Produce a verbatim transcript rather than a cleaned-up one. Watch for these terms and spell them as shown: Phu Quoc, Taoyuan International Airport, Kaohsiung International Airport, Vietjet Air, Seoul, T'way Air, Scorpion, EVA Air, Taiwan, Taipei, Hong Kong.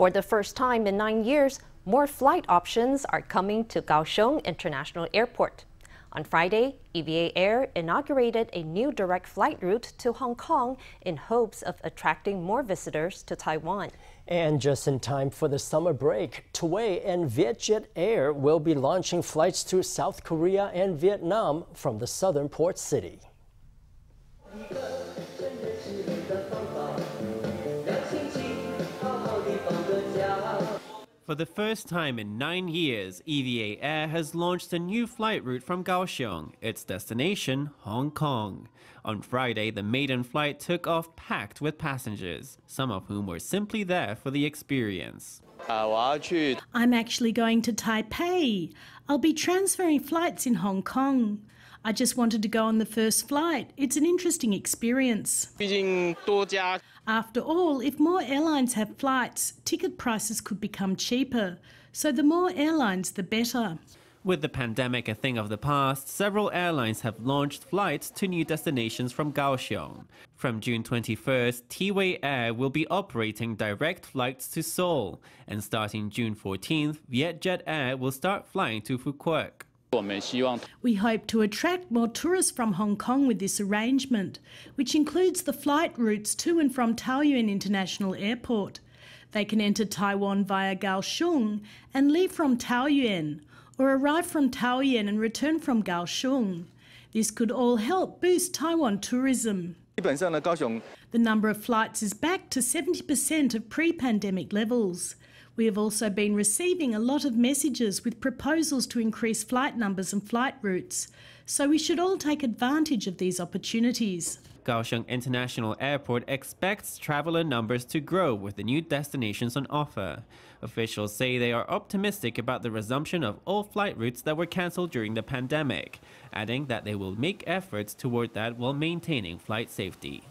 For the first time in nine years, more flight options are coming to Kaohsiung International Airport. On Friday, E V A Air inaugurated a new direct flight route to Hong Kong in hopes of attracting more visitors to Taiwan. And just in time for the summer break, T'way and Vietjet Air will be launching flights to South Korea and Vietnam from the southern port city. For the first time in nine years, E V A Air has launched a new flight route from Kaohsiung, its destination, Hong Kong. On Friday, the maiden flight took off packed with passengers, some of whom were simply there for the experience. I'm actually going to Taipei. I'll be transferring flights in Hong Kong. I just wanted to go on the first flight. It's an interesting experience. After all, if more airlines have flights, ticket prices could become cheaper. So the more airlines, the better. With the pandemic a thing of the past, several airlines have launched flights to new destinations from Kaohsiung. From June twenty-first, T'way Air will be operating direct flights to Seoul. And starting June fourteenth, Vietjet Air will start flying to Phu Quoc. We hope to attract more tourists from Hong Kong with this arrangement, which includes the flight routes to and from Taoyuan International Airport. They can enter Taiwan via Kaohsiung and leave from Taoyuan, or arrive from Taoyuan and return from Kaohsiung. This could all help boost Taiwan tourism. The number of flights is back to seventy percent of pre-pandemic levels. We have also been receiving a lot of messages with proposals to increase flight numbers and flight routes, so we should all take advantage of these opportunities. Kaohsiung International Airport expects traveller numbers to grow with the new destinations on offer. Officials say they are optimistic about the resumption of all flight routes that were cancelled during the pandemic, adding that they will make efforts toward that while maintaining flight safety.